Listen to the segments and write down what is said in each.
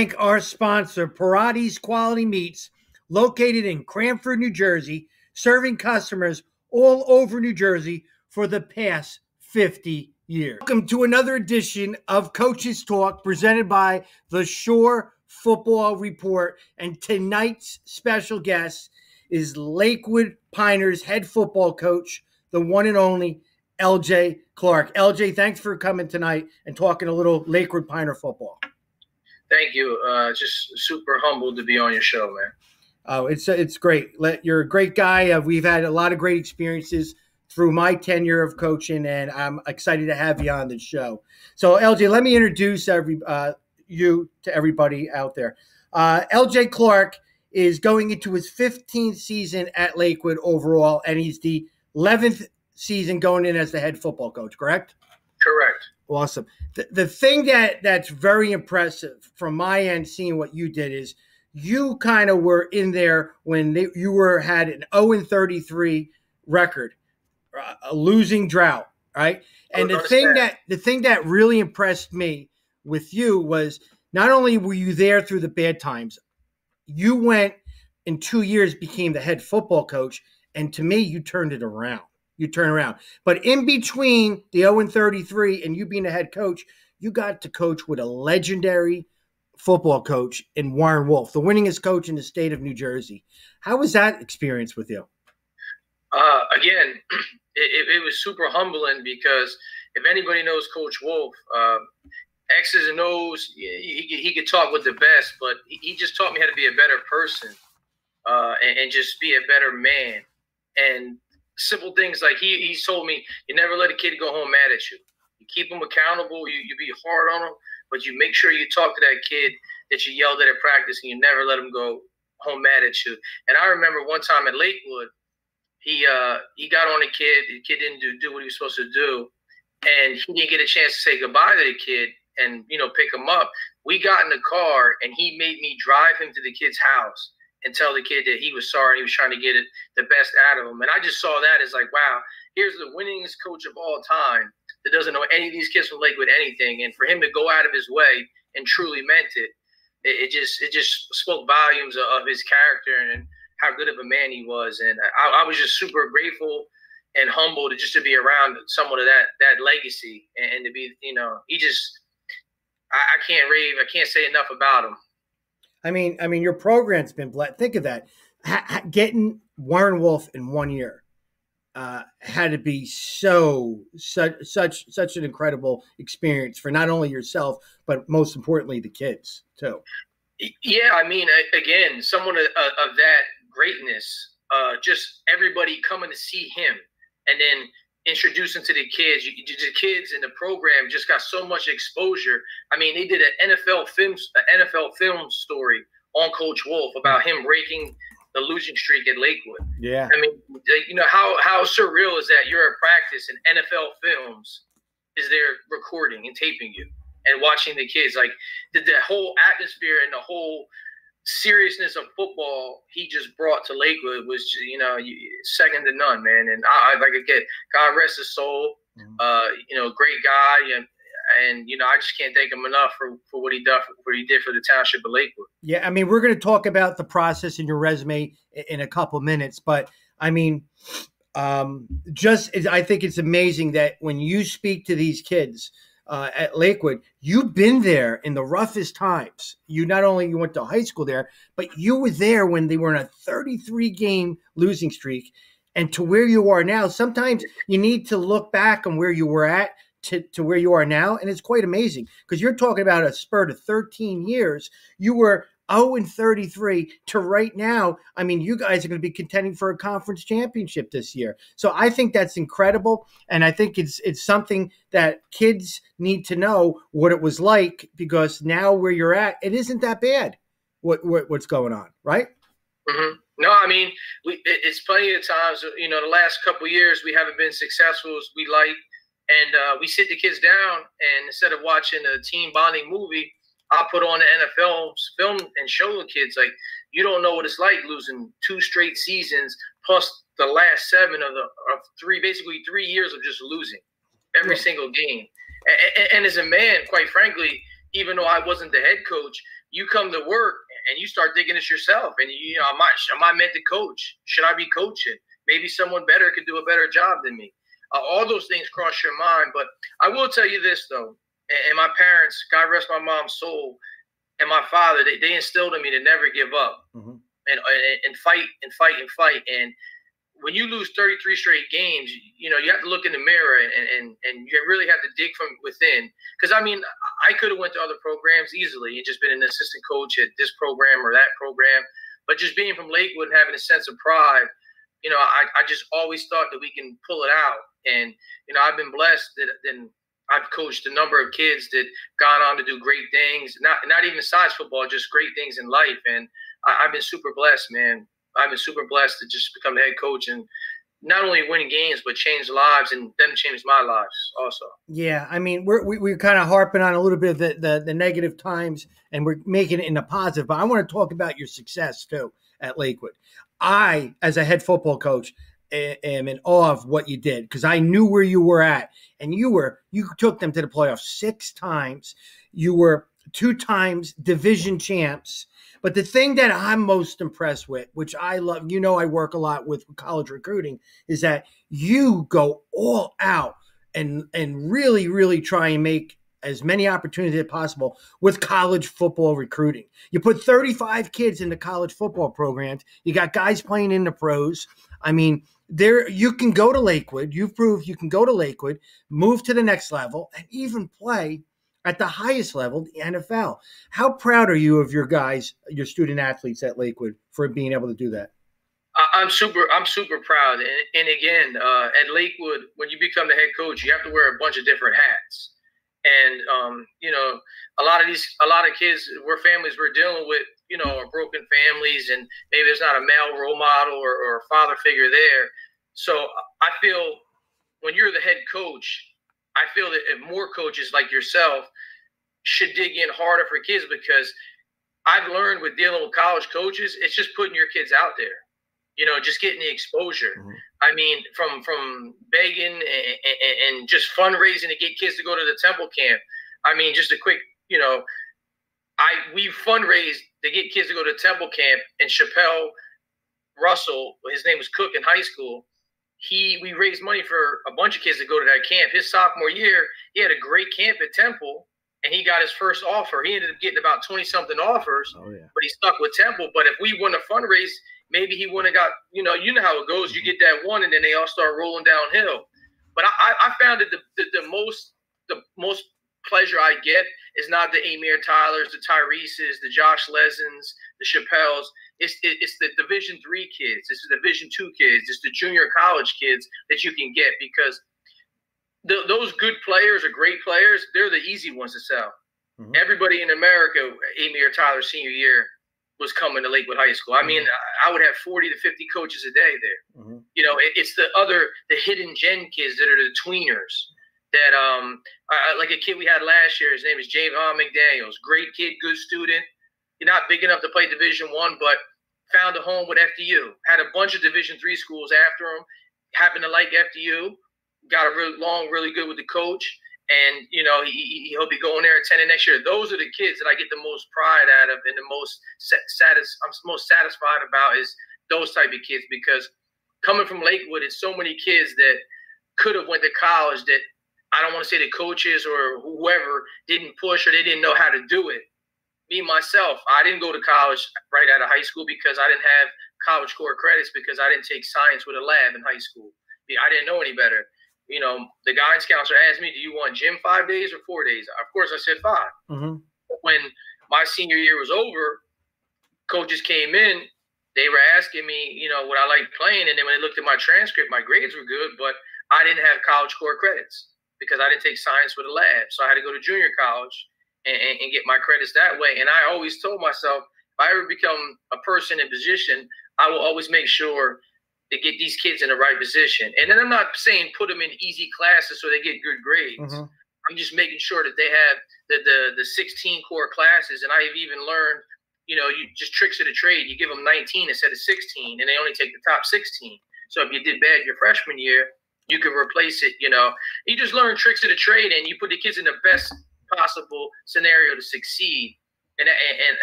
thank our sponsor, Parati's Quality Meats, located in Cranford, New Jersey, serving customers all over New Jersey for the past 50 years. Welcome to another edition of Coaches Talk, presented by The Shore Football Report. And tonight's special guest is Lakewood Piners head football coach, the one and only LJ Clark. LJ, thanks for coming tonight and talking a little Lakewood Piner football. Thank you. Just super humbled to be on your show, man. Oh, it's great. You're a great guy. We've had a lot of great experiences through my tenure of coaching, and I'm excited to have you on the show. So, LJ, let me introduce you to everybody out there. LJ Clark is going into his 15th season at Lakewood overall, and he's the 11th season going in as the head football coach, correct? Correct. Awesome. The thing that's very impressive from my end, seeing what you did, is you kind of were in there when you had an 0-33 record, a losing drought, right? And the thing that really impressed me with you was not only were you there through the bad times, you went in 2 years, became the head football coach, and to me, you turned it around. You turn around. But in between the 0-33 and you being a head coach, you got to coach with a legendary football coach in Warren Wolf, the winningest coach in the state of New Jersey. How was that experience with you? Again, it was super humbling because if anybody knows Coach Wolf, X's and O's, he could talk with the best, but he just taught me how to be a better person and just be a better man. And simple things like he told me, you never let a kid go home mad at you. You keep them accountable. You be hard on them, but you make sure you talk to that kid that you yelled at practice, and you never let him go home mad at you. And I remember one time at Lakewood, he got on a kid. The kid didn't do what he was supposed to do, and he didn't get a chance to say goodbye to the kid and, you know, pick him up. We got in the car, and he made me drive him to the kid's house and tell the kid that he was sorry. He was trying to get it the best out of him. And I just saw that as like, wow, here's the winningest coach of all time that doesn't know any of these kids from Lakewood anything. And for him to go out of his way and truly meant it, it just spoke volumes of his character and how good of a man he was. And I was just super grateful and humbled just to be around someone of that legacy and to be, you know, he just, I can't rave. I can't say enough about him. I mean, your program's been blessed. Think of that. Getting Warren Wolf in 1 year had to be such an incredible experience for not only yourself, but most importantly, the kids too. Yeah, I mean, again, someone of that greatness, just everybody coming to see him and then introducing to the kids. The kids in the program just got so much exposure. I mean, they did an NFL film story on Coach Wolf about him breaking the losing streak at Lakewood. Yeah. I mean, you know, how surreal is that? You're at practice and NFL Films is there recording and taping you and watching the kids. Like, the whole atmosphere and the whole seriousness of football he just brought to Lakewood was, you know, second to none, man. And God rest his soul. You know, great guy, and you know, I just can't thank him enough for what he done, for what he did for the township of Lakewood. Yeah, I mean, we're going to talk about the process in your resume in a couple minutes, but I mean, I think it's amazing that when you speak to these kids at Lakewood, you've been there in the roughest times. You went to high school there, but you were there when they were in a 33-game losing streak, and to where you are now. Sometimes you need to look back on where you were at to where you are now, and it's quite amazing because you're talking about a spurt of 13 years. You were 0-33 to right now. I mean, you guys are going to be contending for a conference championship this year. So I think that's incredible. And I think it's something that kids need to know what it was like, because now where you're at, it isn't that bad. What's going on, right? Mm-hmm. No, I mean, it's plenty of times, you know, the last couple of years we haven't been successful as we like, and we sit the kids down, and instead of watching a team bonding movie, I put on the NFL film and show the kids, like, you don't know what it's like losing 2 straight seasons plus the last 7 of basically three years of just losing every single game. And as a man, quite frankly, even though I wasn't the head coach, you come to work and you start thinking it's yourself. And, you know, am I meant to coach? Should I be coaching? Maybe someone better could do a better job than me. All those things cross your mind. But I will tell you this, though, and my parents, God rest my mom's soul, and my father, they instilled in me to never give up and fight and fight and fight. And when you lose 33 straight games, you know, you have to look in the mirror and you really have to dig from within. Because, I mean, I could have went to other programs easily and just been an assistant coach at this program or that program. But just being from Lakewood and having a sense of pride, you know, I just always thought that we can pull it out. And, you know, I've been blessed that then I've coached a number of kids that gone on to do great things, not even size football, just great things in life. And I've been super blessed, man. I've been super blessed to just become the head coach and not only win games, but change lives, and them change my lives also. Yeah, I mean, we're kind of harping on a little bit of the negative times, and we're making it in a positive. But I want to talk about your success, too, at Lakewood. I, as a head football coach, am in awe of what you did, because I knew where you were at, and you took them to the playoffs 6 times. You were 2 times division champs. But the thing that I'm most impressed with, which I love, you know, I work a lot with college recruiting, is that you go all out and really, really try and make as many opportunities as possible with college football recruiting. You put 35 kids into college football programs. You got guys playing in the pros. I mean, there you can go to Lakewood. You've proved you can go to Lakewood, move to the next level, and even play at the highest level, the NFL. How proud are you of your guys, your student athletes at Lakewood, for being able to do that? I'm super proud. And again, at Lakewood, when you become the head coach, you have to wear a bunch of different hats. And you know, a lot of kids, where families were dealing with, you know, are broken families, and maybe there's not a male role model or a father figure there. So I feel when you're the head coach, I feel that if more coaches like yourself should dig in harder for kids, because I've learned with dealing with college coaches, it's just putting your kids out there, you know, just getting the exposure. Mm-hmm. I mean, from begging and just fundraising to get kids to go to the Temple camp. I mean, just a quick, you know, we fundraised to get kids to go to Temple camp, and Chappelle Russell, his name was Cook in high school, we raised money for a bunch of kids to go to that camp. His sophomore year, he had a great camp at Temple, and he got his first offer. He ended up getting about 20-something offers, oh, yeah. But he stuck with Temple. But if we wouldn't have fundraised, maybe he wouldn't have got, you know how it goes. Mm-hmm. You get that one, and then they all start rolling downhill. But I found that the most pleasure I get is not the Amir Tylers, the Tyreses, the Josh Lezins, the Chappelles. It's the Division III kids. It's the Division II kids. It's the junior college kids that you can get, because those good players are great players. They're the easy ones to sell. Mm-hmm. Everybody in America, Amir Tyler senior year, was coming to Lakewood High School. I mean, I would have 40 to 50 coaches a day there. Mm-hmm. You know, it's the hidden gen kids that are the tweeners. That like a kid we had last year, his name is Jayvon McDaniels. Great kid, good student. You're not big enough to play Division I, but found a home with FDU. Had a bunch of Division III schools after him. Happened to like FDU. Got really good with the coach. And, you know, he'll be going there attending next year. Those are the kids that I get the most pride out of, and the most satisfied about is those type of kids, because coming from Lakewood, it's so many kids that could have went to college that I don't want to say the coaches or whoever didn't push, or they didn't know how to do it. Me, myself, I didn't go to college right out of high school because I didn't have college core credits, because I didn't take science with a lab in high school. I didn't know any better. You know, the guidance counselor asked me, do you want gym 5 days or 4 days? Of course, I said 5. Mm-hmm. When my senior year was over, coaches came in. They were asking me, you know, what I liked playing. And then when they looked at my transcript, my grades were good, but I didn't have college core credits, because I didn't take science with a lab. So I had to go to junior college and get my credits that way. And I always told myself, if I ever become a person in position, I will always make sure to get these kids in the right position. And then I'm not saying put them in easy classes so they get good grades. Mm-hmm. I'm just making sure that they have the 16 core classes. And I've even learned, you know, you just tricks of the trade. You give them 19 instead of 16, and they only take the top 16. So if you did bad your freshman year, you can replace it, you know. You just learn tricks of the trade, and you put the kids in the best possible scenario to succeed. And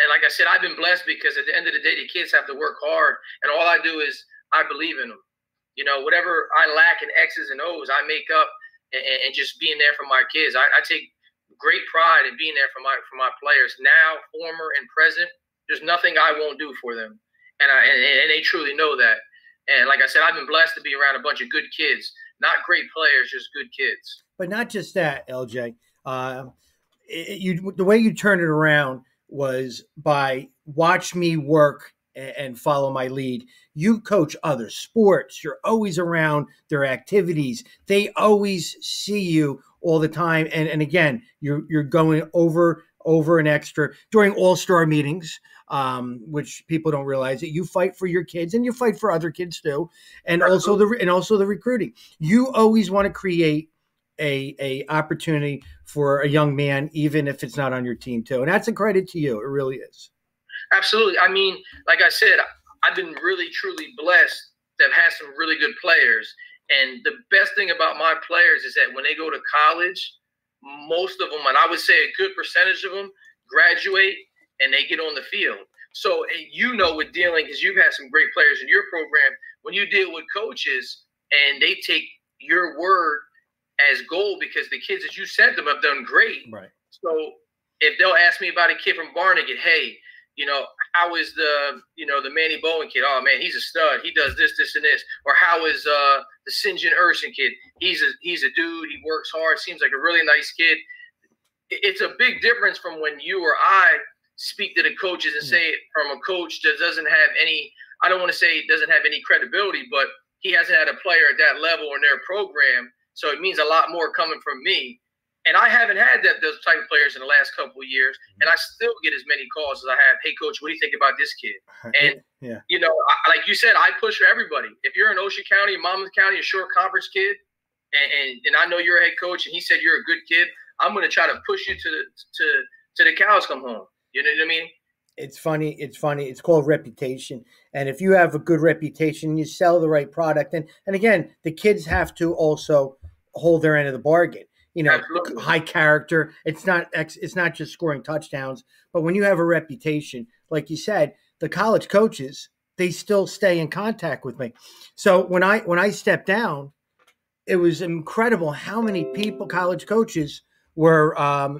like I said, I've been blessed because at the end of the day, the kids have to work hard. And all I do is I believe in them. You know, whatever I lack in X's and O's, I make up and just being there for my kids. I take great pride in being there for my players now, former and present. There's nothing I won't do for them. And they truly know that. And like I said, I've been blessed to be around a bunch of good kids, not great players, just good kids. But not just that, LJ. The way you turned it around was by watch me work and follow my lead. You coach other sports. You're always around their activities. They always see you all the time. And again, you're going over and extra during all-star meetings, which people don't realize that you fight for your kids and you fight for other kids too. And also the recruiting. You always want to create a opportunity for a young man, even if it's not on your team too. And that's a credit to you. It really is. Absolutely. I mean, like I said, I've been really, truly blessed to have had some really good players. And the best thing about my players is that when they go to college, most of them, and I would say a good percentage of them, graduate and they get on the field. So, and you know, with dealing, because you've had some great players in your program, when you deal with coaches and they take your word as gold because the kids that you sent them have done great. Right. So if they'll ask me about a kid from Barnegat, hey, you know, how is the Manny Bowen kid? Oh, man, he's a stud. He does this, this, and this. Or how is the St. John Urson kid? He's a dude. He works hard. Seems like a really nice kid. It's a big difference from when you or I speak to the coaches and say from a coach that doesn't have any – I don't want to say doesn't have any credibility, but he hasn't had a player at that level in their program, so it means a lot more coming from me. And I haven't had those type of players in the last couple of years, and I still get as many calls as I have. Hey, coach, what do you think about this kid? And, you know, like you said, I push for everybody. If you're in Ocean County, Monmouth County, a Shore Conference kid, and I know you're a head coach and he said you're a good kid, I'm going to try to push you to the cows come home. You know what I mean? It's funny. It's called reputation. And if you have a good reputation, you sell the right product. And again, the kids have to also hold their end of the bargain. You know, absolutely. High character. It's not just scoring touchdowns, but when you have a reputation, like you said, the college coaches, they still stay in contact with me. So when I stepped down, it was incredible how many people, college coaches, were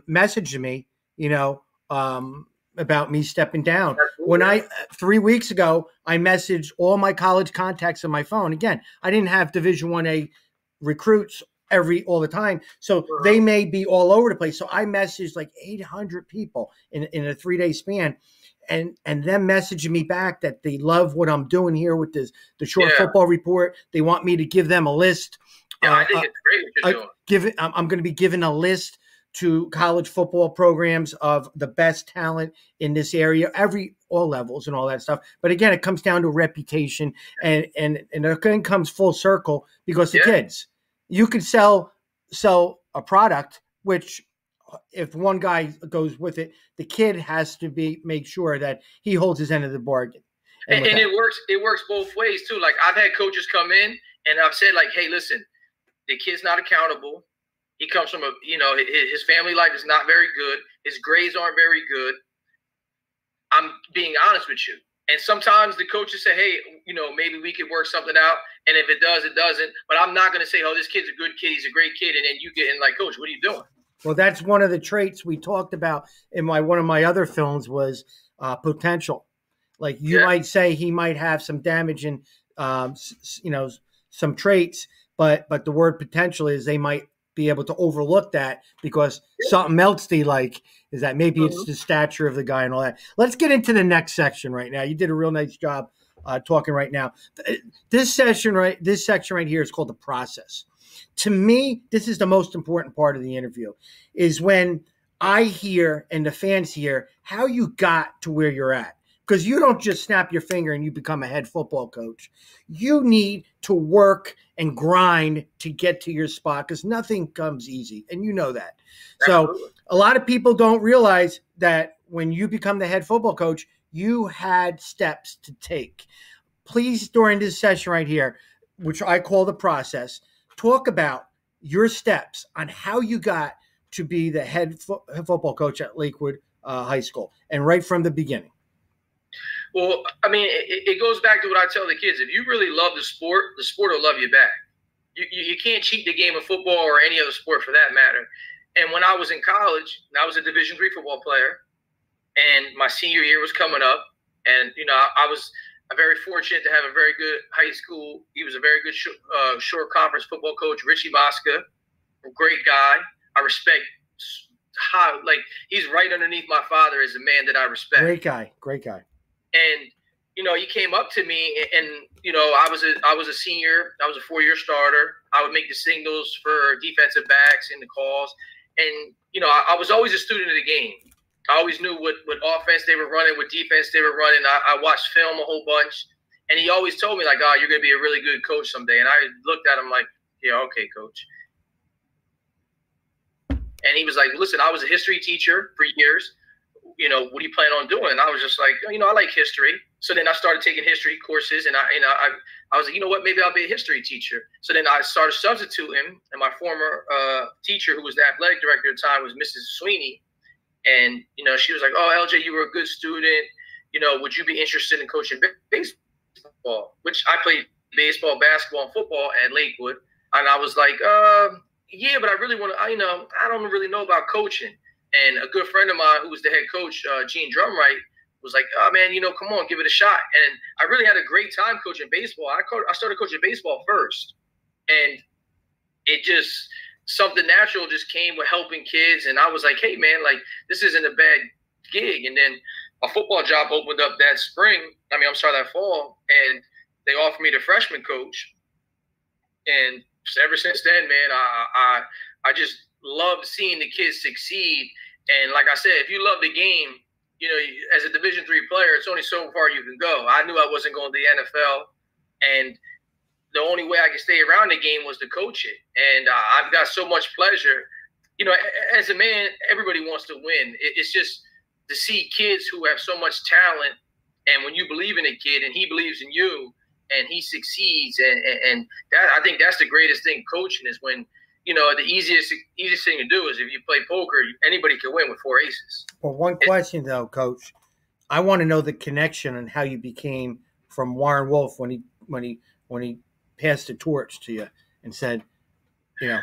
messaging me, you know, about me stepping down. Absolutely. When 3 weeks ago, I messaged all my college contacts on my phone. Again, I didn't have Division I-A recruits all the time, so they may be all over the place. So I messaged like 800 people in a 3-day span, and them messaging me back that they love what I'm doing here with the Shore Football Report. They want me to give them a list. I think it's great what you're doing. I'm going to be giving a list to college football programs of the best talent in this area, all levels and all that stuff. But again, it comes down to reputation, and it then comes full circle because the kids. You could sell a product, which if one guy goes with it, the kid has to make sure that he holds his end of the bargain. And it works both ways too. Like I've had coaches come in and I've said like, hey, listen, the kid's not accountable. He comes from his family life is not very good. His grades aren't very good. I'm being honest with you. And sometimes the coaches say, hey, you know, maybe we could work something out. And if it does, it doesn't. But I'm not going to say, oh, this kid's a good kid. He's a great kid. And then you get in like, coach, what are you doing? Well, that's one of the traits we talked about in one of my other films was potential. Like you might say he might have some damage in, some traits. But the word potential is they might be able to overlook that because something else they like is that maybe it's the stature of the guy and all that. Let's get into the next section right now. You did a real nice job talking right now. This section right here is called the process. To me, this is the most important part of the interview is when I hear and the fans hear how you got to where you're at. Because you don't just snap your finger and you become a head football coach. You need to work and grind to get to your spot because nothing comes easy, and you know that. Absolutely. So a lot of people don't realize that when you become the head football coach, you had steps to take. Please, during this session right here, which I call the process, talk about your steps on how you got to be the head football coach at Lakewood High School, and right from the beginning? Well, I mean, it goes back to what I tell the kids. If you really love the sport will love you back. You can't cheat the game of football or any other sport for that matter. And when I was in college, I was a Division III football player, and my senior year was coming up. And, you know, I was very fortunate to have a very good high school. He was a very good Shore Conference football coach, Richie Bosca, a great guy. I respect how, like, he's right underneath my father as a man that I respect. Great guy, great guy. And, you know, he came up to me, and, you know, I was a senior. I was a four-year starter. I would make the signals for defensive backs and the calls. And, you know, I was always a student of the game. I always knew what offense they were running, what defense they were running. I watched film a whole bunch. And he always told me, like, oh, you're going to be a really good coach someday. And I looked at him like, yeah, okay, coach. And he was like, listen, I was a history teacher for years. You know, what do you plan on doing? And I was just like, you know, I like history. So then I started taking history courses. And I was like, you know what, maybe I'll be a history teacher. So then I started substituting. And my former teacher, who was the athletic director at the time, was Mrs. Sweeney. And, you know, she was like, oh, LJ, you were a good student. You know, would you be interested in coaching baseball? Which I played baseball, basketball, and football at Lakewood. And I was like, yeah, but I really want to, you know, I don't really know about coaching. And a good friend of mine who was the head coach, Gene Drumright, was like, oh, man, you know, come on, give it a shot. And I really had a great time coaching baseball. I started coaching baseball first. And it just – something natural just came with helping kids, and I was like, hey, man, like, this isn't a bad gig. And then a football job opened up that fall, and they offered me the freshman coach. And ever since then, man, I just loved seeing the kids succeed. And like I said, if you love the game, you know, as a Division III player, it's only so far you can go. I knew I wasn't going to the NFL, and the only way I could stay around the game was to coach it. And I've got so much pleasure. You know, as a man, everybody wants to win. It's just to see kids who have so much talent, and when you believe in a kid and he believes in you and he succeeds, and that, I think that's the greatest thing coaching is when, you know, the easiest thing to do is if you play poker, anybody can win with four aces. Well, one question, though, Coach. I want to know the connection and how you became from Warren Wolf when he passed the torch to you and said, you know.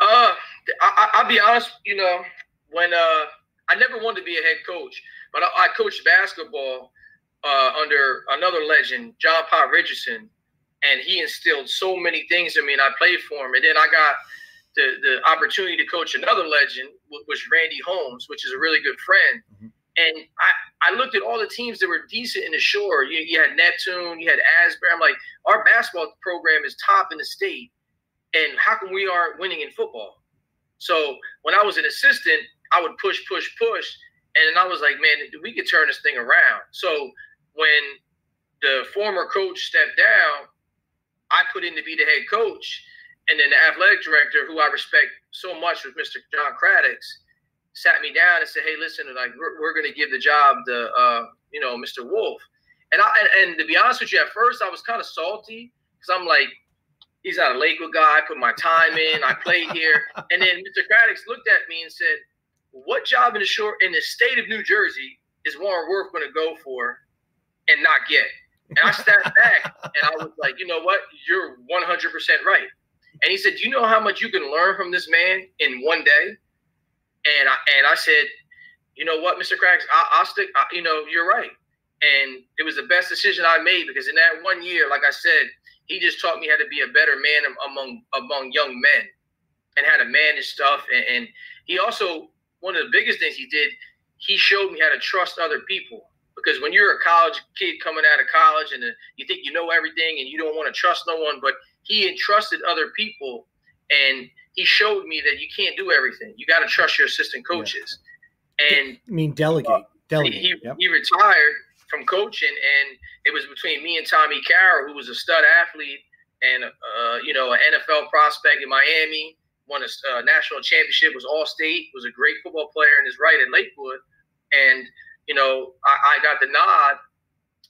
I'll be honest, you know, when I never wanted to be a head coach, but I coached basketball under another legend, John Paul Richardson, and he instilled so many things in me, and I played for him. And then I got the opportunity to coach another legend, which was Randy Holmes, which is a really good friend. Mm-hmm. And I looked at all the teams that were decent in the Shore. You had Neptune, you had Asbury. I'm like, our basketball program is top in the state, and how come we aren't winning in football? So when I was an assistant, I would push. And I was like, man, we could turn this thing around. So when the former coach stepped down, I put in to be the head coach. And then the athletic director, who I respect so much, was Mr. John Craddicks, sat me down and said, hey, listen, like, we're going to give the job to, you know, Mr. Wolf. And to be honest with you, at first I was kind of salty because I'm like, he's not a Lakewood guy. I put my time in. I played here. And then Mr. Craddicks looked at me and said, what job in the state of New Jersey is Warren Wolf going to go for and not get? And I stepped back, and I was like, you know what? You're 100% right. And he said, do you know how much you can learn from this man in one day? And I said, you know what, Mr. Cracks, I'll stick. You know, you're right. And it was the best decision I made, because in that one year, like I said, he just taught me how to be a better man among young men and how to manage stuff. And he also, one of the biggest things he did, he showed me how to trust other people. Because when you're a college kid coming out of college and you think you know everything and you don't want to trust no one, but he entrusted other people, and he showed me that you can't do everything. You got to trust your assistant coaches. Yeah. And I mean, delegate. He retired from coaching, and it was between me and Tommy Carroll, who was a stud athlete and, you know, an NFL prospect in Miami, won a national championship, was All-State, was a great football player, and is right at Lakewood. And, you know, I got the nod,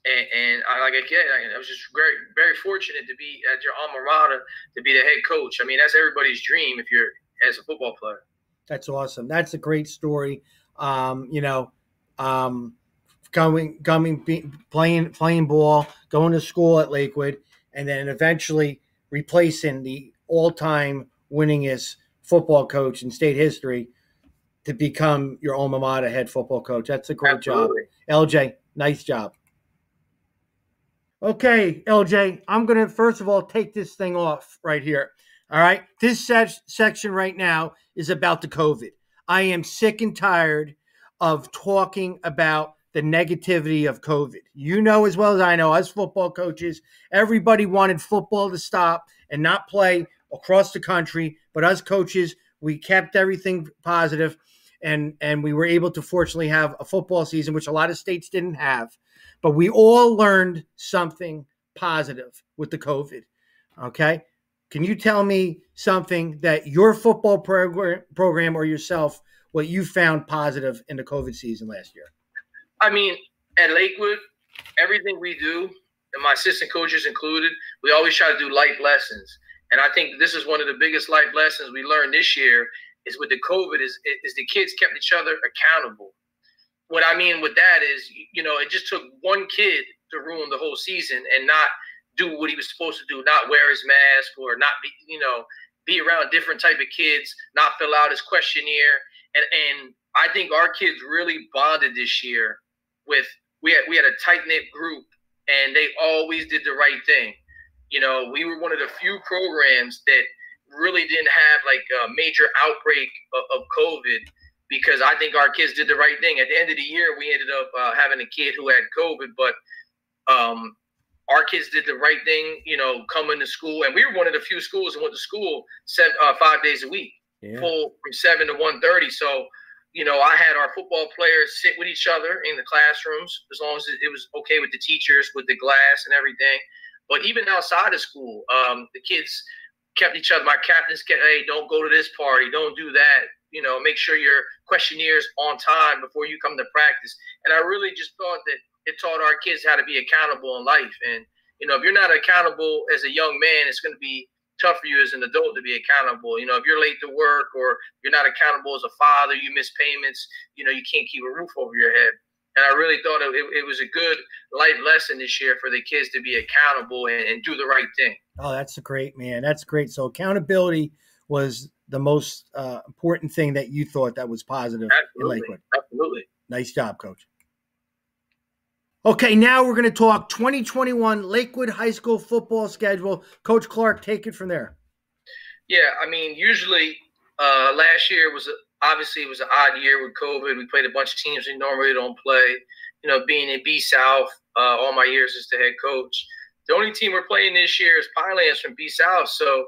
and I was just very, very fortunate to be at your alma mater, to be the head coach. I mean, that's everybody's dream if you're as a football player. That's awesome. That's a great story. Playing ball, going to school at Lakewood, and then eventually replacing the all-time winningest football coach in state history to become your alma mater head football coach. That's a great job. LJ, nice job. Okay, LJ, I'm going to, first of all, take this thing off right here. All right. This section right now is about the COVID. I am sick and tired of talking about the negativity of COVID. You know as well as I know, as football coaches, everybody wanted football to stop and not play across the country. But us coaches, we kept everything positive, and we were able to fortunately have a football season, which a lot of states didn't have. But we all learned something positive with the COVID, okay? Can you tell me something that your football program or yourself, what you found positive in the COVID season last year? I mean, at Lakewood, everything we do, and my assistant coaches included, we always try to do life lessons. And I think this is one of the biggest life lessons we learned this year is with the COVID is the kids kept each other accountable. What I mean with that is, you know, it just took one kid to ruin the whole season and not do what he was supposed to do, not wear his mask or not be, you know, be around different type of kids, not fill out his questionnaire. And I think our kids really bonded this year with, we had a tight-knit group and they always did the right thing. You know, we were one of the few programs that really didn't have like a major outbreak of COVID, because I think our kids did the right thing. At the end of the year, we ended up having a kid who had COVID, but our kids did the right thing, you know, coming to school. And we were one of the few schools that went to school 5 days a week, full from 7 to 1:30. So, you know, I had our football players sit with each other in the classrooms, as long as it was okay with the teachers, with the glass and everything. But even outside of school, the kids kept each other. My captains kept, hey, don't go to this party, don't do that. You know, make sure your questionnaires on time before you come to practice. And I really just thought that it taught our kids how to be accountable in life. And, you know, if you're not accountable as a young man, it's going to be tough for you as an adult to be accountable. You know, if you're late to work or you're not accountable as a father, you miss payments, you know, you can't keep a roof over your head. And I really thought it was a good life lesson this year for the kids to be accountable and do the right thing. Oh, that's great, man. That's great. So accountability was the most important thing that you thought that was positive in Lakewood. Absolutely. Nice job, Coach. Okay, now we're going to talk 2021 Lakewood High School football schedule. Coach Clark, take it from there. Yeah, I mean, usually last year was obviously it was an odd year with COVID. We played a bunch of teams we normally don't play. You know, being in B-South all my years as the head coach, the only team we're playing this year is Pinelands from B-South. So,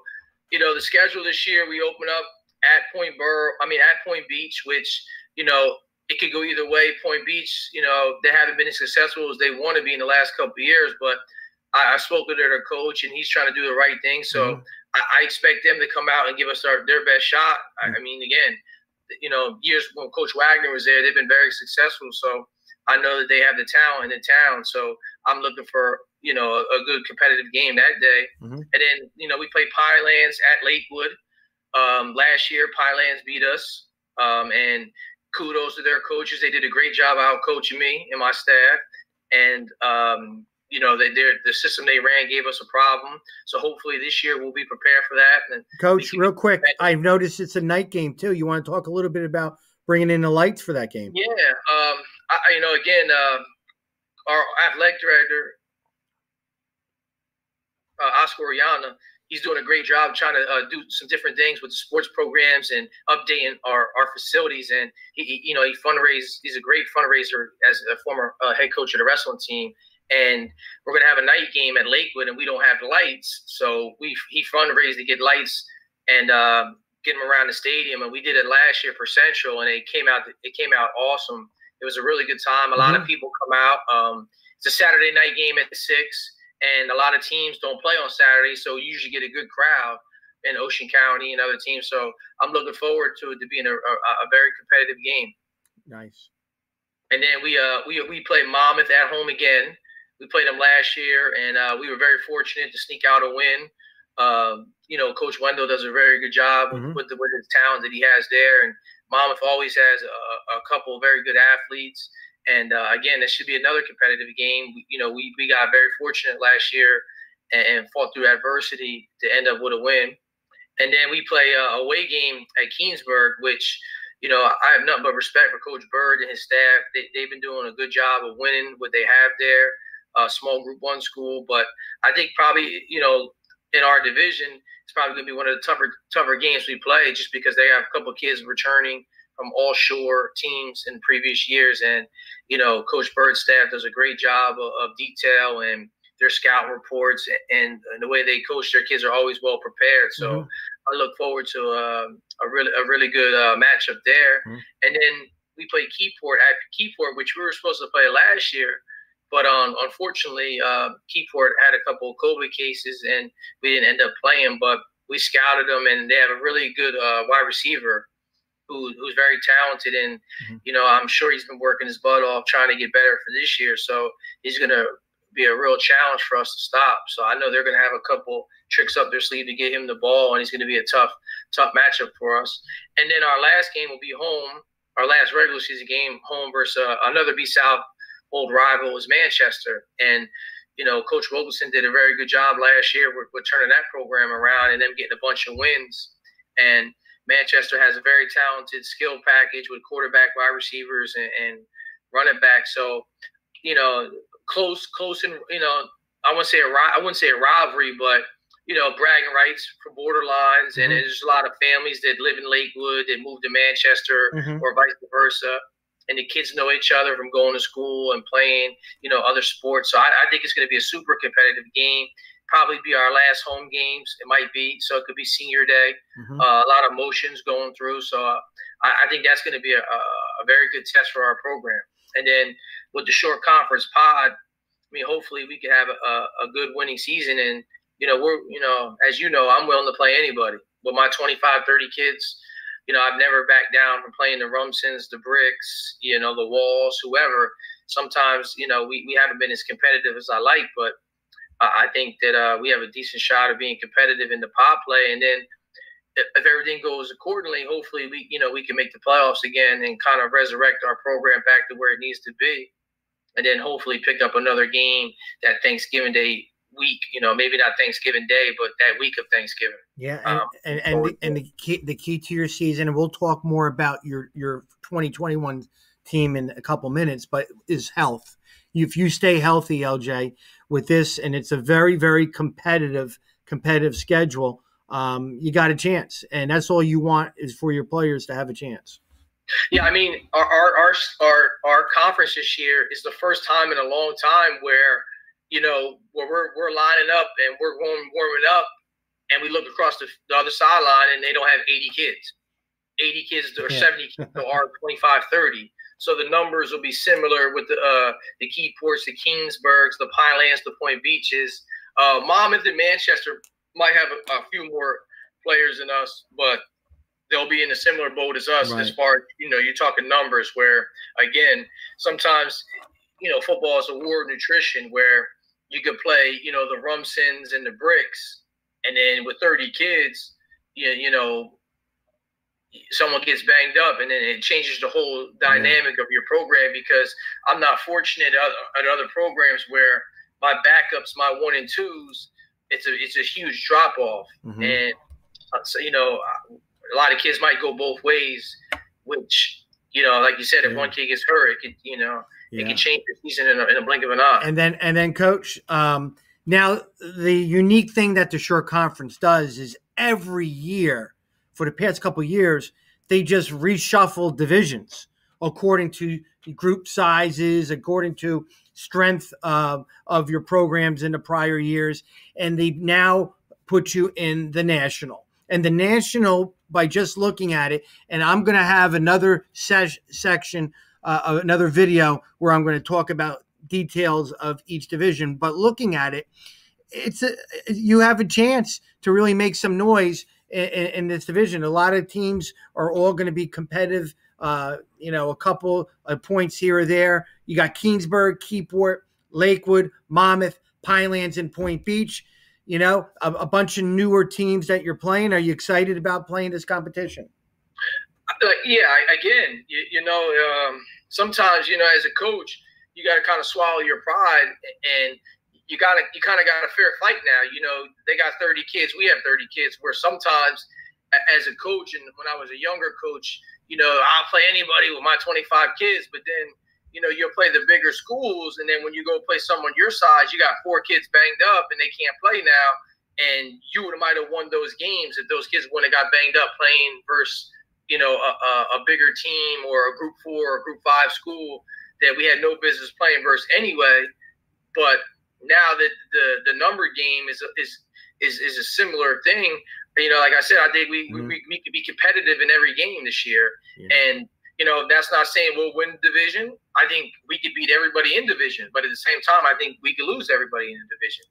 you know, the schedule this year, we open up at at Point Beach, which, you know, it could go either way. Point Beach, you know, they haven't been as successful as they want to be in the last couple of years, but I spoke with their coach, and he's trying to do the right thing. So I expect them to come out and give us their best shot. I mean, again, you know, years when Coach Wagner was there, they've been very successful. So I know that they have the talent in the town. So I'm looking for, you know, a good competitive game that day. And then, you know, we play Pinelands at Lakewood. Last year, Pinelands beat us. And kudos to their coaches. They did a great job out coaching me and my staff. And, you know, the system they ran gave us a problem. So hopefully this year we'll be prepared for that. And Coach, real quick, I've noticed it's a night game too. You want to talk a little bit about bringing in the lights for that game? Yeah. You know, again, our athletic director, Oscar Uriana, he's doing a great job trying to do some different things with the sports programs and updating our facilities. And, you know, he fundraises. He's a great fundraiser as a former head coach of the wrestling team. And we're going to have a night game at Lakewood, and we don't have lights. So he fundraised to get lights and get them around the stadium. And we did it last year for Central, and it came out awesome. It was a really good time. A lot of people come out. It's a Saturday night game at 6. And a lot of teams don't play on Saturday, so you usually get a good crowd in Ocean County and other teams. So I'm looking forward to it to being a very competitive game. Nice. And then we play Monmouth at home again. We played them last year, and we were very fortunate to sneak out a win. you know, Coach Wendell does a very good job with his talent that he has there. And Monmouth always has a couple of very good athletes. And, again, this should be another competitive game. You know, we got very fortunate last year and fought through adversity to end up with a win. And then we play a away game at Keansburg, which, you know, I have nothing but respect for Coach Bird and his staff. They've been doing a good job of winning what they have there, small group one school. But I think probably, you know, in our division, it's probably going to be one of the tougher games we play, just because they have a couple of kids returning from all Shore teams in previous years. And, you know, Coach Bird's staff does a great job of detail and their scout reports and the way they coach their kids are always well prepared. So I look forward to a really good matchup there. And then we play Keyport at Keyport, which we were supposed to play last year. But unfortunately, Keyport had a couple of COVID cases and we didn't end up playing, but we scouted them, and they have a really good wide receiver who's very talented. And, you know, I'm sure he's been working his butt off trying to get better for this year. So he's going to be a real challenge for us to stop. So I know they're going to have a couple tricks up their sleeve to get him the ball, and he's going to be a tough matchup for us. And then our last game will be home, our last regular season game, home versus another B-South old rival is Manchester. And, you know, Coach Robeson did a very good job last year with turning that program around and them getting a bunch of wins. And Manchester has a very talented skill package with quarterback, wide receivers, and running back. So, you know, close, and, you know, I wouldn't say a rivalry, but, you know, bragging rights for borderlines. And there's a lot of families that live in Lakewood that move to Manchester or vice versa. And the kids know each other from going to school and playing, you know, other sports. So I think it's going to be a super competitive game. Probably be our last home games. It might be. So it could be senior day. A lot of emotions going through. So I think that's going to be a very good test for our program. And then with the Shore Conference pod, I mean, hopefully we can have a good winning season. And, you know, as you know, I'm willing to play anybody. With my 25, 30 kids, you know, I've never backed down from playing the Rumsons, the Bricks, you know, the Walls, whoever. Sometimes, you know, we haven't been as competitive as I like, but I think that we have a decent shot of being competitive in the pod play. And then if everything goes accordingly, hopefully we can make the playoffs again and kind of resurrect our program back to where it needs to be. And then hopefully pick up another game that Thanksgiving Day week, you know, maybe not Thanksgiving Day, but that week of Thanksgiving. Yeah, and the key to your season, and we'll talk more about your 2021 team in a couple minutes, but is health. If you stay healthy, LJ, with this, and it's a very, very competitive schedule, you got a chance, and that's all you want is for your players to have a chance. Yeah, I mean, our conference this year is the first time in a long time where, you know, where we're lining up and we're warming up, and we look across the other sideline and they don't have 80 kids or 70 kids or 25, 30. So the numbers will be similar with the Keyports, the Kingsburgs, the Pinelands, the Point Beaches. Monmouth and Manchester might have a few more players than us, but they'll be in a similar boat as us, right, as far as, you know, you're talking numbers where, again, sometimes, you know, football is a war of nutrition where you could play, you know, the Rumsons and the Bricks, and then with 30 kids, you know, someone gets banged up, and then it changes the whole dynamic of your program. Because I'm not fortunate at other programs where my backups, my 1 and 2s, it's a huge drop off, and so, you know, a lot of kids might go both ways, which, you know, like you said, if one kid gets hurt, it could, you know, it can change the season in a blink of an eye. And then, Coach, now the unique thing that the Shore Conference does is every year for the past couple of years, they just reshuffle divisions according to group sizes, according to strength of your programs in the prior years. And they now put you in the national. And the national, by just looking at it, and I'm going to have another section, another video where I'm going to talk about details of each division. But looking at it, you have a chance to really make some noise in this division. A lot of teams are all going to be competitive, you know, a couple of points here or there. You got Keansburg, Keyport, Lakewood, Monmouth, Pinelands, and Point Beach. you know, a bunch of newer teams that you're playing. Are you excited about playing this competition? Yeah, again, you know, sometimes, you know, as a coach, you got to kind of swallow your pride, and you kind of got a fair fight now. You know, they got 30 kids. We have 30 kids, where sometimes as a coach, and when I was a younger coach, you know, I'll play anybody with my 25 kids, but then, you know, you'll play the bigger schools, and then when you go play someone your size, you got 4 kids banged up and they can't play now, and you might have won those games if those kids wouldn't have got banged up playing versus, you know, a bigger team or a Group 4 or Group 5 school that we had no business playing versus anyway. But now that the number game is a similar thing, you know, like I said, I think we could be competitive in every game this year. Yeah. And, you know, that's not saying we'll win division. I think we could beat everybody in division, but at the same time, I think we could lose everybody in the division.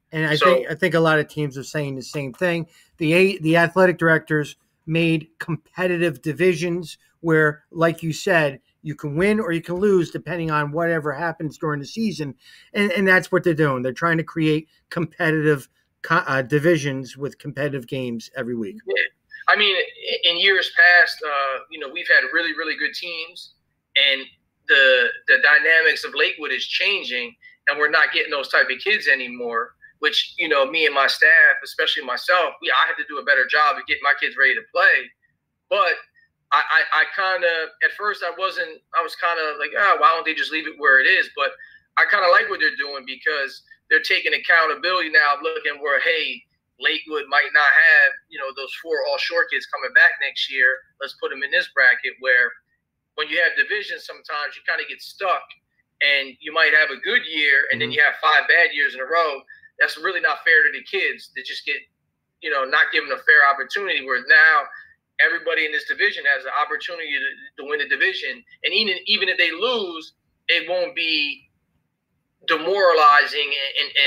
And I think a lot of teams are saying the same thing. The athletic directors made competitive divisions where, like you said, you can win or you can lose depending on whatever happens during the season. And that's what they're doing. They're trying to create competitive divisions with competitive games every week. Yeah. I mean, in years past, you know, we've had really, really good teams, and the dynamics of Lakewood is changing, and we're not getting those type of kids anymore, which, you know, me and my staff, especially myself, I have to do a better job of getting my kids ready to play. But I kind of, at first I was kind of like, oh, why don't they just leave it where it is? But I kind of like what they're doing, because they're taking accountability now of looking where, hey, Lakewood might not have, you know, those 4 all-shore kids coming back next year. Let's put them in this bracket, where when you have divisions, sometimes you kind of get stuck, and you might have a good year and then you have 5 bad years in a row. That's really not fair to the kids. They just get, you know, not given a fair opportunity, where now everybody in this division has an opportunity to win the division. And even if they lose, it won't be demoralizing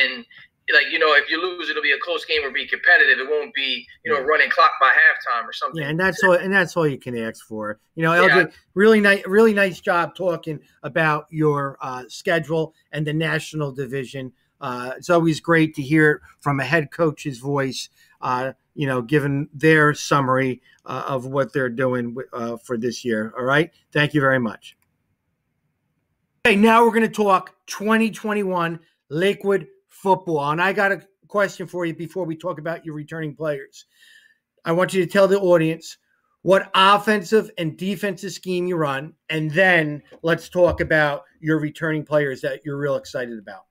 and like, you know, if you lose, it'll be a close game or be competitive. It won't be, you know, running clock by halftime or something. Yeah, and that's all you can ask for. You know, LJ, really nice job talking about your schedule and the national division. It's always great to hear it from a head coach's voice, you know, given their summary of what they're doing for this year. All right. Thank you very much. Okay, now we're going to talk 2021 Lakewood football. And I got a question for you before we talk about your returning players. I want you to tell the audience what offensive and defensive scheme you run, and then let's talk about your returning players that you're real excited about.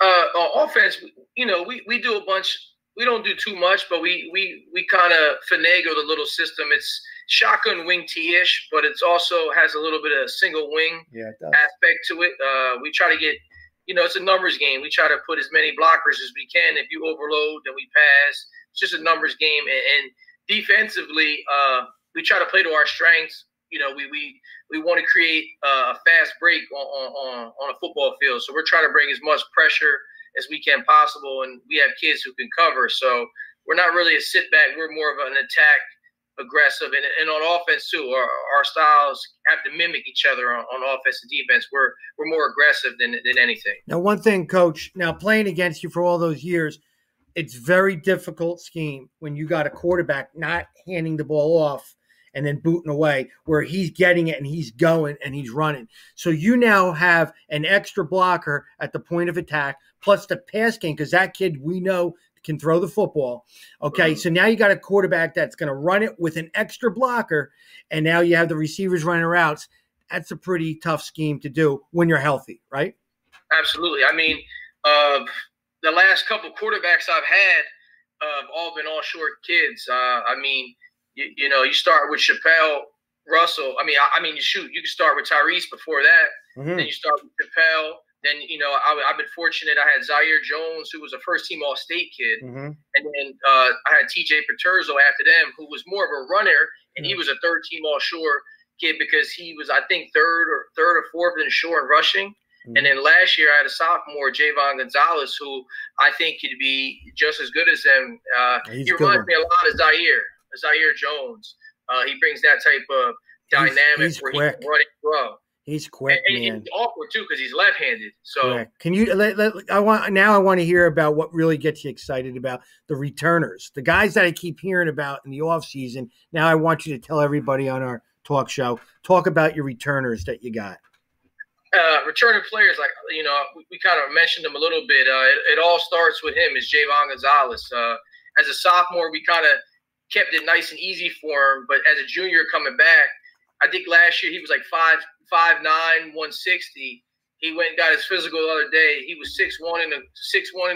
On offense, you know, we do a bunch. We don't do too much, but we kind of finagle the little system. It's shotgun wing T-ish, but it's also has a little bit of single wing aspect to it. We try to get, you know, it's a numbers game. We try to put as many blockers as we can. If you overload, then we pass. It's just a numbers game. And defensively, we try to play to our strengths. You know, we want to create a fast break on a football field. So we're trying to bring as much pressure as we can possible. And we have kids who can cover. So we're not really a sit back. We're more of an attack, aggressive. And on offense, too, our styles have to mimic each other on offense and defense. We're more aggressive than anything. Now, one thing, Coach, now playing against you for all those years, it's very difficult scheme when you got a quarterback not handing the ball off and then booting away, where he's getting it and he's going and he's running. So you now have an extra blocker at the point of attack, plus the pass game, because that kid we know can throw the football. Okay, so now you got a quarterback that's going to run it with an extra blocker, and now you have the receivers running routes. That's a pretty tough scheme to do when you're healthy, right? Absolutely. I mean, the last couple quarterbacks I've had have all been all-short kids. I mean, you know, you start with Chappelle Russell. You can start with Tyrese before that. Then you start with Chappelle. Then, you know, I've been fortunate. I had Zaire Jones, who was a first-team All-State kid. And then I had TJ Peterzo after them, who was more of a runner, and he was a third-team All-Shore kid because he was, I think, third or fourth in shore and rushing. And then last year I had a sophomore, Jayvon Gonzalez, who I think could be just as good as them. He reminds me a lot of Zaire Jones. He brings that type of dynamic where he can run and grow. He's quick, man. And awkward too because he's left-handed. So correct. Can you? I want to hear about what really gets you excited about the returners, the guys that I keep hearing about in the off season. Now I want you to tell everybody on our talk show. Talk about your returners that you got. Returning players, like we kind of mentioned them a little bit. It all starts with him is Jayvon Gonzalez. As a sophomore, we kind of kept it nice and easy for him, but as a junior coming back, I think last year he was like 5'9", 160. He went and got his physical the other day. He was 6'1" and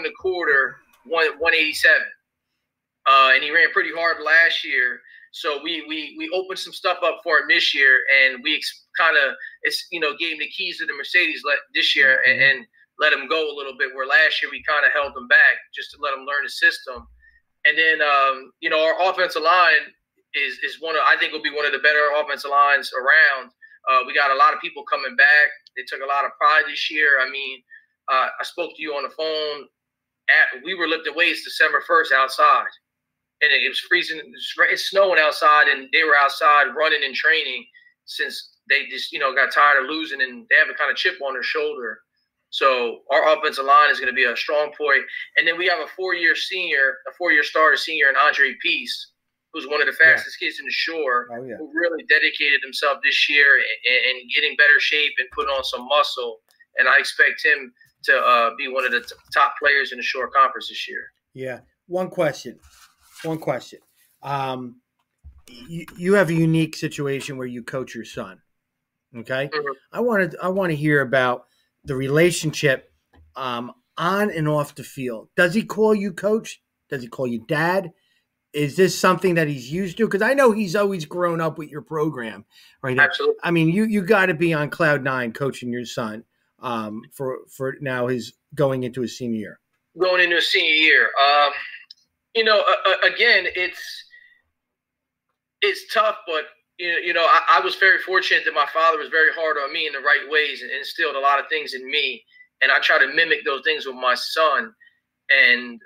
a quarter, 187. And he ran pretty hard last year. So we opened some stuff up for him this year, and we kind of gave him the keys to the Mercedes this year and let him go a little bit. Where last year we kind of held him back just to let him learn the system. And then our offensive line is one of, I think will be one of the better offensive lines around. We got a lot of people coming back. They took a lot of pride this year. I mean, I spoke to you on the phone. We were lifting weights December 1st outside, and it was freezing. It's snowing outside, and they were outside running and training since they just got tired of losing, and they have a kind of chip on their shoulder. So our offensive line is going to be a strong point. And then we have a four-year starter senior in Andre Peace, who's one of the fastest kids in the Shore, who really dedicated himself this year and getting better shape and putting on some muscle. And I expect him to be one of the top players in the Shore Conference this year. Yeah. One question. You have a unique situation where you coach your son. Okay. Mm-hmm. I want to hear about the relationship on and off the field. Does he call you coach? Does he call you dad? Is this something that he's used to? Because I know he's always grown up with your program, right? Absolutely. I mean, you got to be on cloud nine coaching your son for now. He's going into his senior year. Going into his senior year. Again, it's tough, but I was very fortunate that my father was very hard on me in the right ways and instilled a lot of things in me, and I try to mimic those things with my son. And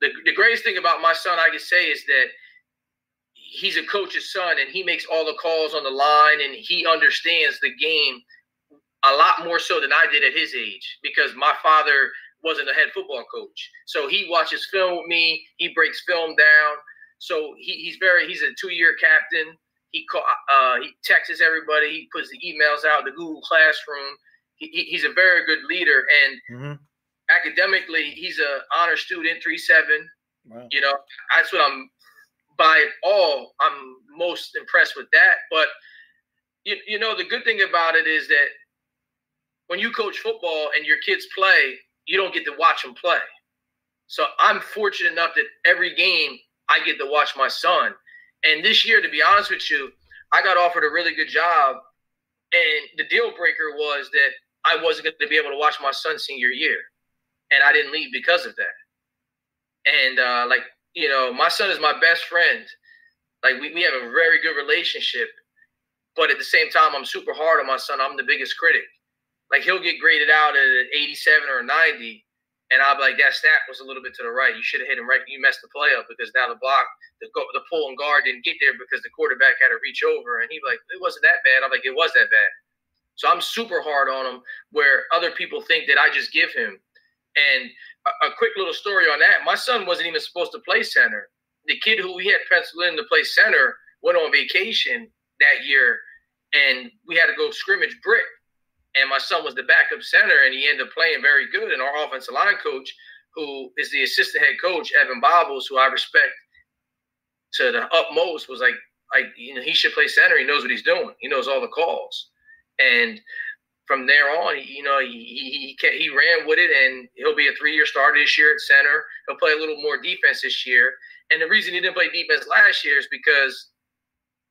the greatest thing about my son, I can say, is that he's a coach's son, and he makes all the calls on the line, and he understands the game a lot more so than I did at his age, because my father wasn't a head football coach. So he watches film with me. He breaks film down. So he's a two-year captain. He texts everybody. He puts the emails out, the Google Classroom. He's a very good leader, and academically, he's an honor student, 3.7. Wow. That's what I'm most impressed with that. But the good thing about it is that when you coach football and your kids play, you don't get to watch them play. So I'm fortunate enough that every game I get to watch my son. And this year, to be honest with you, I got offered a really good job, and the deal breaker was that I wasn't going to be able to watch my son senior year. And I didn't leave because of that. And, my son is my best friend. Like, we have a very good relationship. But at the same time, I'm super hard on my son. I'm the biggest critic. Like, he'll get graded out at an 87 or a 90. And I'll be like, that snap was a little bit to the right. You should have hit him right. You messed the play up because now the block, the pull and guard didn't get there because the quarterback had to reach over. And he'd be like, it wasn't that bad. I'm like, it was that bad. So I'm super hard on him, where other people think that I just give him. And a quick little story on that. My son wasn't even supposed to play center. The kid who we had penciled in to play center went on vacation that year, and we had to go scrimmage brick. And my son was the backup center, and he ended up playing very good. And our offensive line coach, who is the assistant head coach, Evan Bobbles, who I respect to the utmost, was like he should play center. He knows what he's doing. He knows all the calls. And from there on, he ran with it, and he'll be a three-year starter this year at center. He'll play a little more defense this year. And the reason he didn't play defense last year is because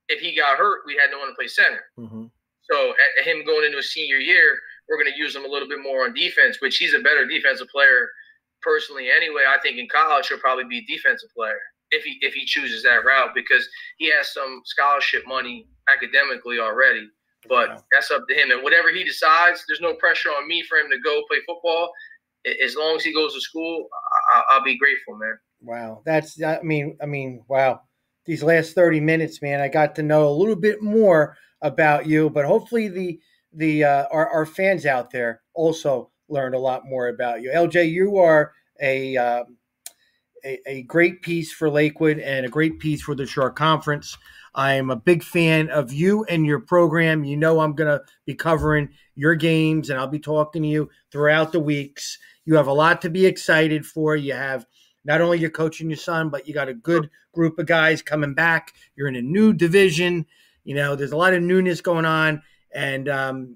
if he got hurt, we had no one to play center. Mm-hmm. So at him going into his senior year, we're going to use him a little bit more on defense, which he's a better defensive player personally anyway. I think in college he'll probably be a defensive player if he chooses that route, because he has some scholarship money academically already. But that's up to him. And whatever he decides, there's no pressure on me for him to go play football. As long as he goes to school, I'll be grateful, man. Wow. I mean, wow. These last 30 minutes, man, I got to know a little bit more about you, but hopefully the the our fans out there also learned a lot more about you. LJ, you are a great piece for Lakewood and a great piece for the Shore Conference. I am a big fan of you and your program. You know I'm going to be covering your games, and I'll be talking to you throughout the weeks. You have a lot to be excited for. You have not only you're coaching your son, but you got a good group of guys coming back. You're in a new division. You know, there's a lot of newness going on. And,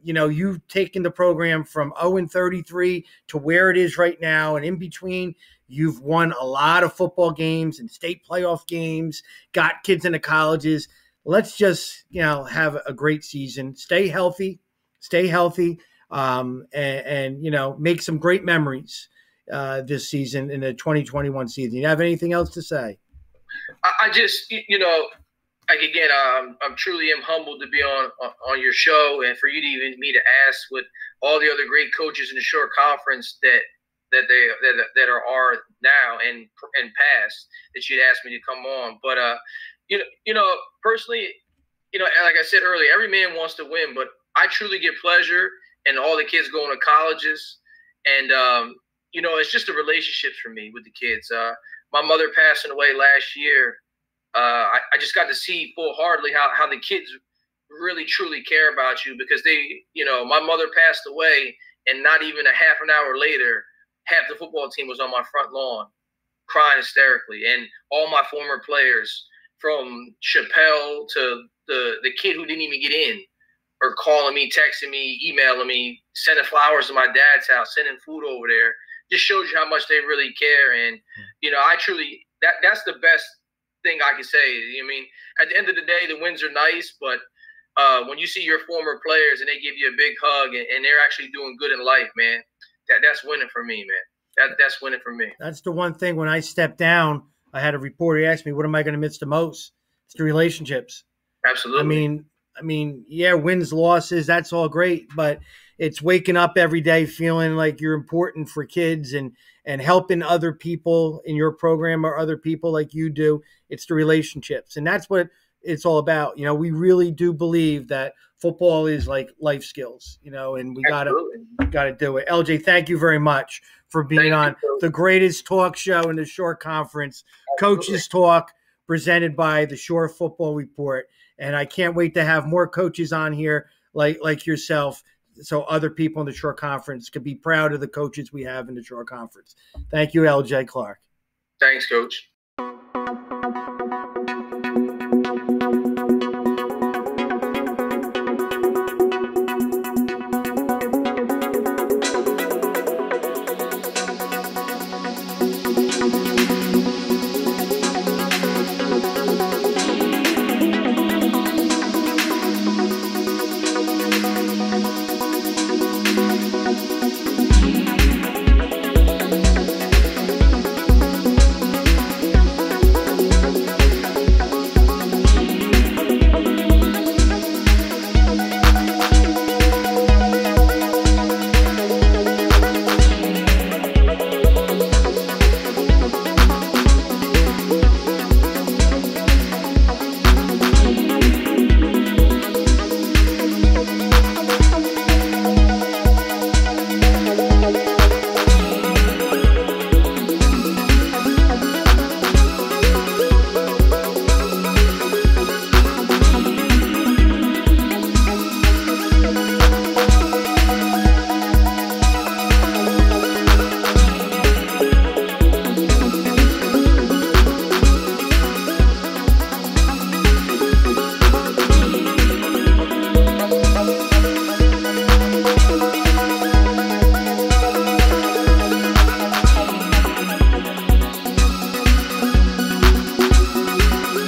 you know, you've taken the program from 0-33 to where it is right now. And in between, you've won a lot of football games and state playoff games, got kids into colleges. Let's just, you know, have a great season. Stay healthy. Stay healthy. And you know, make some great memories this season in the 2021 season. You have anything else to say? I just, you know, like, again, I'm truly am humbled to be on your show, and for you to even me to ask with all the other great coaches in the Shore Conference that are now and past, that you'd ask me to come on. But you know, personally, you know, like I said earlier, every man wants to win, but I truly get pleasure in all the kids going to colleges, and you know, it's just the relationships for me with the kids. My mother passing away last year. I just got to see full-heartedly how the kids really truly care about you, because they, you know, my mother passed away, and not even a half an hour later, half the football team was on my front lawn crying hysterically, and all my former players, from Chappelle to the kid who didn't even get in, are calling me, texting me, emailing me, sending flowers to my dad's house, sending food over there. Just shows you how much they really care, and, you know, I truly – that's the best – thing I can say. I mean, at the end of the day, the wins are nice, but when you see your former players and they give you a big hug and they're actually doing good in life, man, that's winning for me, man. That's winning for me. That's the one thing. When I stepped down, I had a reporter ask me, "What am I going to miss the most?" It's the relationships. Absolutely. I mean, yeah, wins, losses, that's all great, but it's waking up every day feeling like you're important for kids and helping other people in your program or other people like you do. It's the relationships, and that's what it's all about. You know, we really do believe that football is like life skills, you know, and we gotta do it. LJ, thank you very much for being on the greatest talk show in the Shore Conference, Coaches Talk, presented by the Shore Football Report. And I can't wait to have more coaches on here like yourself, so other people in the Shore Conference could be proud of the coaches we have in the Shore Conference. Thank you, LJ Clark. Thanks, Coach.